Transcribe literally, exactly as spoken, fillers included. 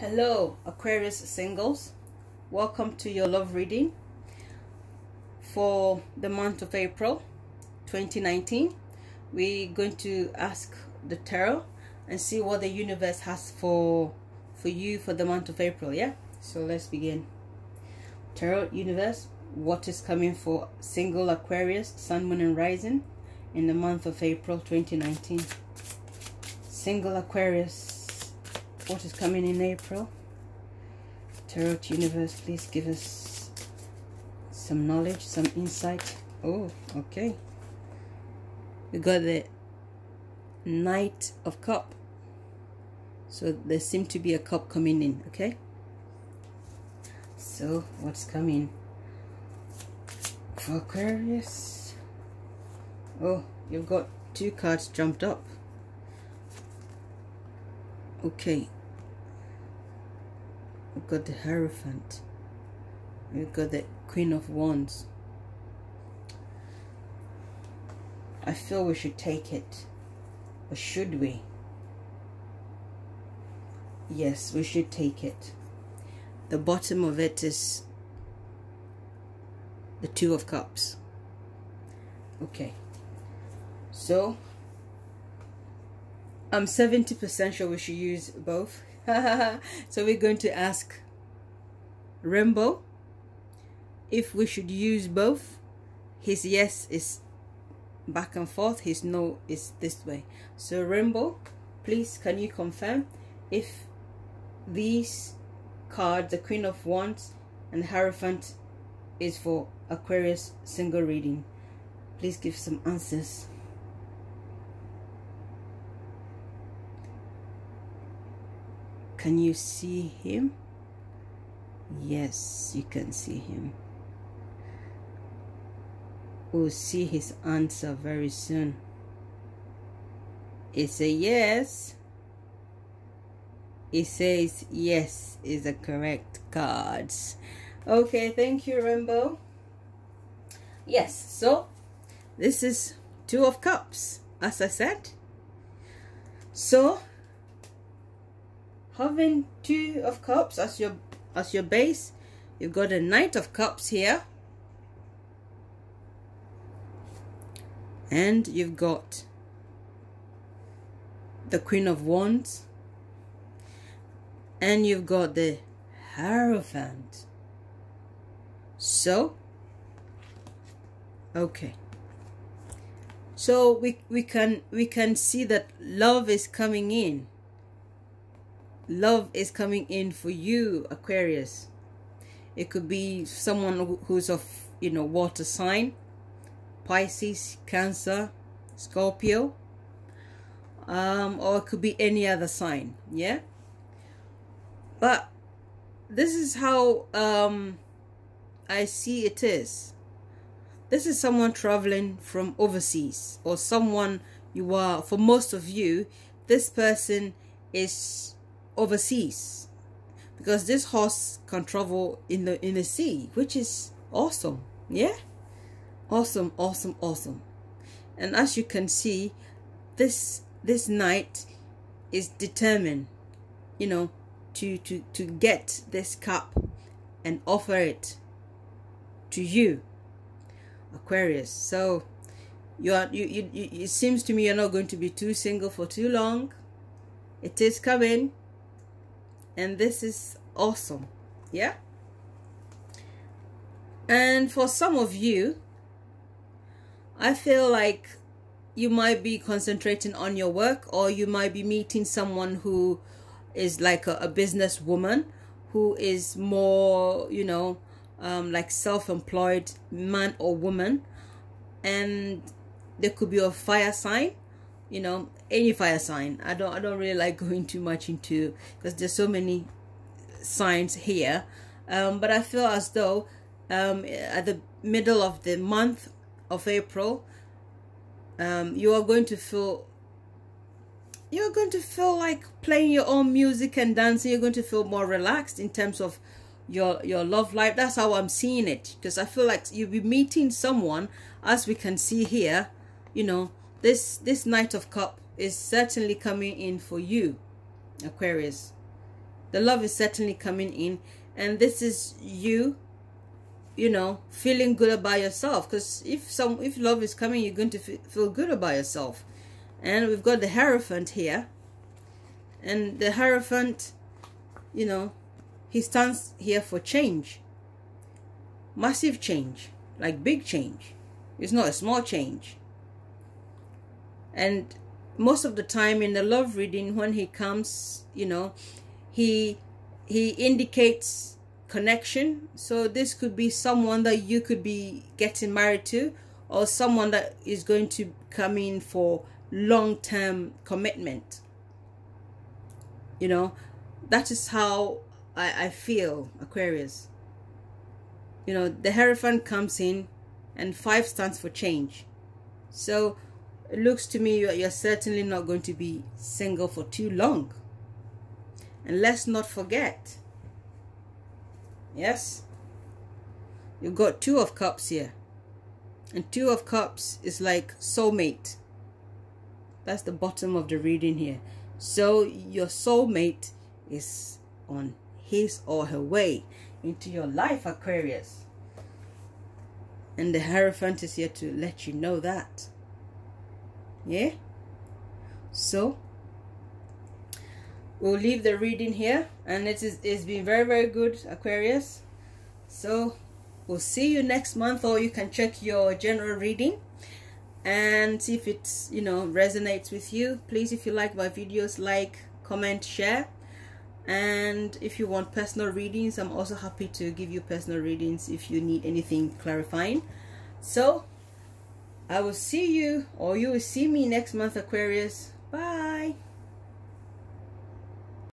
Hello Aquarius singles, welcome to your love reading for the month of April twenty nineteen. We're going to ask the tarot and see what the universe has for for you for the month of April. Yeah, so let's begin. Tarot universe, what is coming for single Aquarius sun, moon and rising in the month of April twenty nineteen? Single Aquarius, what is coming in April? Tarot universe, please give us some knowledge, some insight. Oh, okay. We got the Knight of Cup. So there seems to be a cup coming in, okay? So what's coming for Aquarius? Oh, you've got two cards jumped up. Okay, we've got the Hierophant, we've got the Queen of Wands. I feel we should take it, or should we? Yes, we should take it. The bottom of it is the Two of Cups. Okay, so I'm seventy percent sure we should use both. So we're going to ask Rainbow if we should use both. His yes is back and forth, his no is this way. So Rainbow, please can you confirm if these cards, the Queen of Wands and Hierophant, is for Aquarius single reading? Please give some answers. Can you see him? Yes, you can see him. We'll see his answer very soon. It's a yes. It says yes is the correct cards. Okay, thank you Rainbow. Yes, so this is Two of Cups, as I said. So having Two of Cups as your as your base, you've got a Knight of Cups here, and you've got the Queen of Wands, and you've got the Hierophant. So, okay. So we we can we can see that love is coming in. Love is coming in for you Aquarius. It could be someone who's of, you know, water sign, Pisces, Cancer, Scorpio, um or it could be any other sign. Yeah, but this is how um I see it is. This is someone traveling from overseas, or someone you are, for most of you this person is overseas, because this horse can travel in the in the sea, which is awesome. Yeah, awesome, awesome, awesome. And as you can see, this this knight is determined, you know, to to to get this cup and offer it to you Aquarius. So you are you, you, you it seems to me you're not going to be too single for too long. It is coming. And this is awesome. Yeah. And for some of you, I feel like you might be concentrating on your work, or you might be meeting someone who is like a, a businesswoman, who is more, you know, um, like self-employed, man or woman. And there could be a fire sign, you know, any fire sign. I don't I don't really like going too much into, because there's so many signs here, um, but I feel as though um, at the middle of the month of April, um, you are going to feel you're going to feel like playing your own music and dancing. You're going to feel more relaxed in terms of your your love life. That's how I'm seeing it, because I feel like you'll be meeting someone, as we can see here. You know, this this Knight of Cups is certainly coming in for you Aquarius. The love is certainly coming in, and this is you, you know, feeling good about yourself, because if some if love is coming, you're going to feel good about yourself. And we've got the Hierophant here, and the Hierophant, you know, he stands here for change, massive change, like big change. It's not a small change. And most of the time in the love reading, when he comes, you know, he he indicates connection. So this could be someone that you could be getting married to, or someone that is going to come in for long-term commitment. You know, that is how I, I feel, Aquarius. You know, the Hierophant comes in, and five stands for change. So it looks to me you're certainly not going to be single for too long. And let's not forget, yes, you've got Two of Cups here, and Two of Cups is like soulmate. That's the bottom of the reading here. So your soulmate is on his or her way into your life, Aquarius. And the Hierophant is here to let you know that. Yeah? So we'll leave the reading here. And it is, it's been very, very good, Aquarius. So we'll see you next month, or you can check your general reading and see if it's, you know, resonates with you. Please, if you like my videos, like, comment, share. And if you want personal readings, I'm also happy to give you personal readings if you need anything clarifying. So I will see you, or you will see me next month, Aquarius. Bye.